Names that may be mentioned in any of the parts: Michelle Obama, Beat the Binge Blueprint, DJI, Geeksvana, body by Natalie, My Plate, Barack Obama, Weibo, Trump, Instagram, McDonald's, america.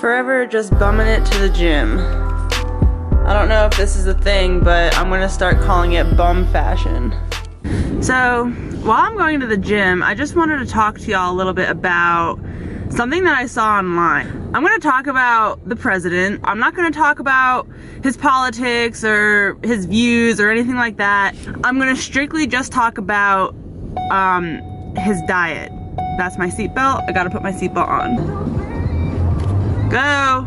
Forever just bumming it to the gym. I don't know if this is a thing, but I'm gonna start calling it bum fashion. So, while I'm going to the gym, I just wanted to talk to y'all a little bit about something that I saw online. I'm gonna talk about the president. I'm not gonna talk about his politics or his views or anything like that. I'm gonna strictly just talk about his diet. That's my seatbelt. I gotta put my seatbelt on. Go!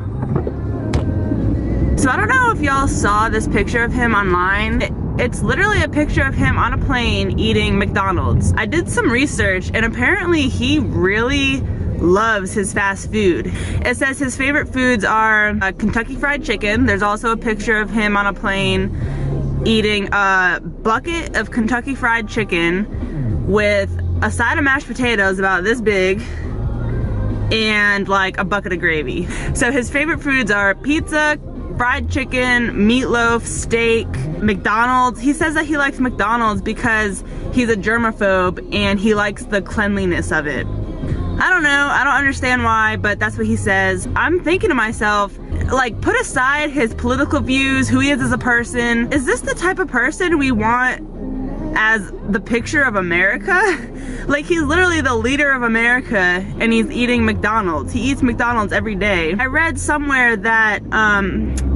So I don't know if y'all saw this picture of him online. It's literally a picture of him on a plane eating McDonald's. I did some research and apparently he really loves his fast food. It says his favorite foods are Kentucky Fried Chicken. There's also a picture of him on a plane eating a bucket of Kentucky Fried Chicken with a side of mashed potatoes about this big and like a bucket of gravy. So his favorite foods are pizza, fried chicken, meatloaf, steak, McDonald's. He says that he likes McDonald's because he's a germaphobe and he likes the cleanliness of it. I don't know, I don't understand why, but that's what he says. I'm thinking to myself, like, put aside his political views, who he is as a person. Is this the type of person we want as the picture of America? Like, he's literally the leader of America and he's eating McDonald's. He eats McDonald's every day. I read somewhere that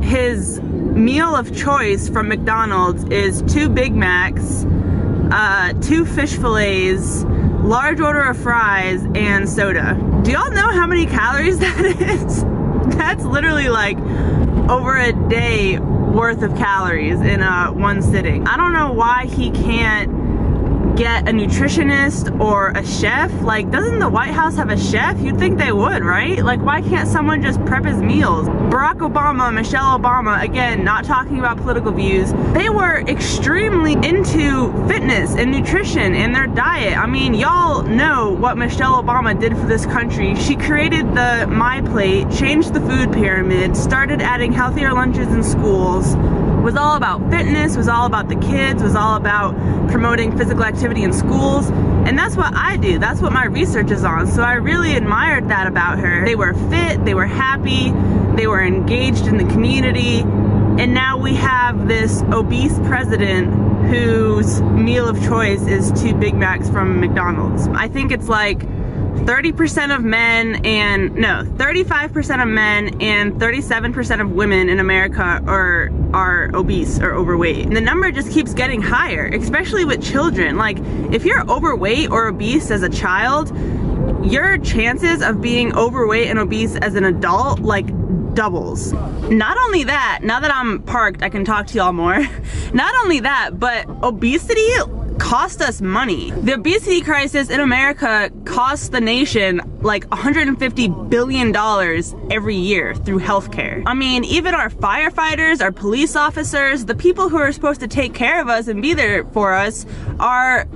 his meal of choice from McDonald's is 2 Big Macs, 2 fish fillets, large order of fries, and soda. Do y'all know how many calories that is? That's literally like over a day worth of calories in one sitting. I don't know why he can't get a nutritionist or a chef. Like, doesn't the White House have a chef? You'd think they would, right? Like, why can't someone just prep his meals? Barack Obama, Michelle Obama, again, not talking about political views, they were extremely into fitness and nutrition and their diet. I mean, y'all know what Michelle Obama did for this country. She created the My Plate, changed the food pyramid, started adding healthier lunches in schools, was all about fitness, was all about the kids, was all about promoting physical activity in schools. And that's what I do, that's what my research is on. So I really admired that about her. They were fit, they were happy, they were engaged in the community, and now we have this obese president whose meal of choice is 2 Big Macs from McDonald's. I think it's like 30% of men and, no, 35% of men and 37% of women in America are obese or overweight. And the number just keeps getting higher, especially with children. Like, if you're overweight or obese as a child, your chances of being overweight and obese as an adult, like, doubles. Not only that, now that I'm parked, I can talk to y'all more. Not only that, but obesity cost us money. The obesity crisis in America costs the nation like $150 billion every year through healthcare. I mean, even our firefighters, our police officers, the people who are supposed to take care of us and be there for us are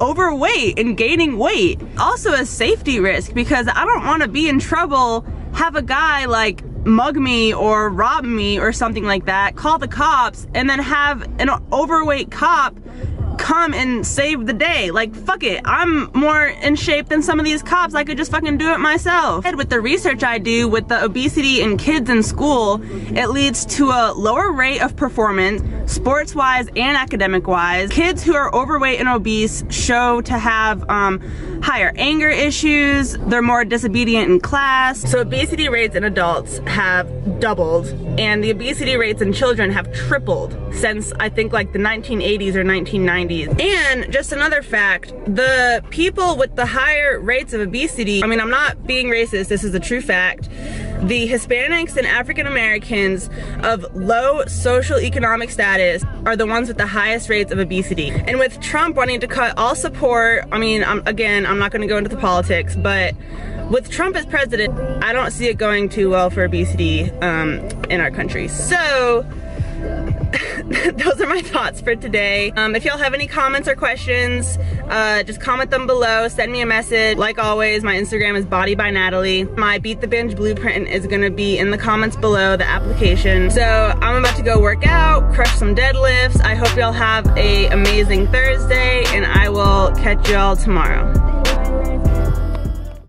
overweight and gaining weight. Also a safety risk, because I don't want to be in trouble, have a guy like mug me or rob me or something like that, call the cops, and then have an overweight cop come and save the day. Like, fuck it, I'm more in shape than some of these cops, I could just fucking do it myself. And with the research I do with the obesity in kids in school, it leads to a lower rate of performance, sports-wise and academic-wise. Kids who are overweight and obese show to have higher anger issues, they're more disobedient in class. So obesity rates in adults have doubled, and the obesity rates in children have tripled since, I think, like the 1980s or 1990s. And just another fact, the people with the higher rates of obesity, I mean, I'm not being racist, this is a true fact, the Hispanics and African Americans of low socioeconomic status are the ones with the highest rates of obesity. And with Trump wanting to cut all support, I mean, again, I'm not going to go into the politics, but with Trump as president, I don't see it going too well for obesity in our country. So those are my thoughts for today. If y'all have any comments or questions, just comment them below, send me a message. Like always, my Instagram is Body by Natalie. My Beat the Binge Blueprint is gonna be in the comments below the application. So I'm about to go work out, crush some deadlifts. I hope y'all have an amazing Thursday, and I will catch y'all tomorrow.